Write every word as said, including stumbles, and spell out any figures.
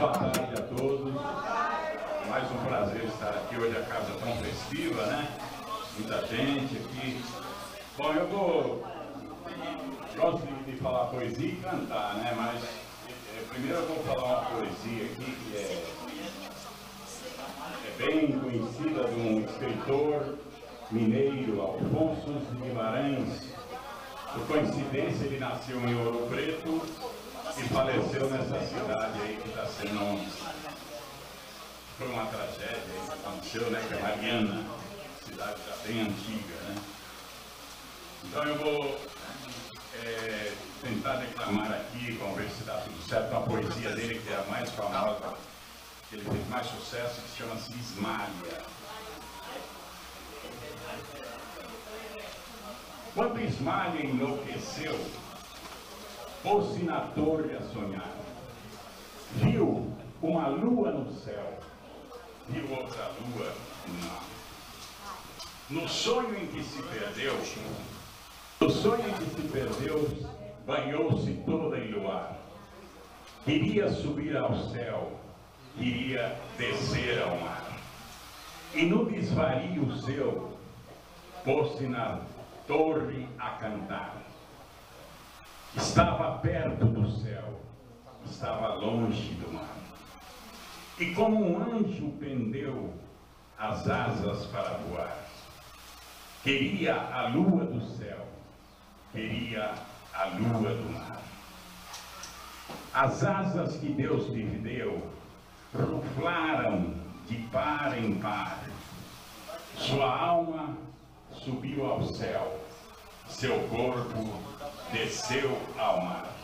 Boa tarde a todos. Mais um prazer estar aqui hoje, a casa tão festiva, né? Muita gente aqui. Bom, eu vou... gosto de, de falar poesia e cantar, né? Mas é, primeiro eu vou falar uma poesia aqui que é, é bem conhecida de um escritor mineiro, Alphonsus de Guimaraens. Por coincidência, ele nasceu em Ouro Preto e faleceu nessa cidade aí que está sem nome. Foi uma tragédia que aconteceu, né? Que é Mariana, cidade já bem antiga, né? Então eu vou é, tentar declamar aqui, vamos ver se dá tudo certo, uma poesia dele que é a mais famosa, que ele fez mais sucesso, que chama-se Esmalha. Quando Esmalha enlouqueceu, pôs-se na torre a sonhar. Viu uma lua no céu, viu outra lua no mar. No sonho em que se perdeu, no sonho em que se perdeu, banhou-se toda em luar. Queria subir ao céu, queria descer ao mar. E no desvario seu, pôs-se na torre a cantar. Estava perto do céu, estava longe do mar. E como um anjo pendeu as asas para voar. Queria a lua do céu, queria a lua do mar. As asas que Deus lhe deu ruflaram de par em par. Sua alma subiu ao céu, seu corpo desceu ao mar.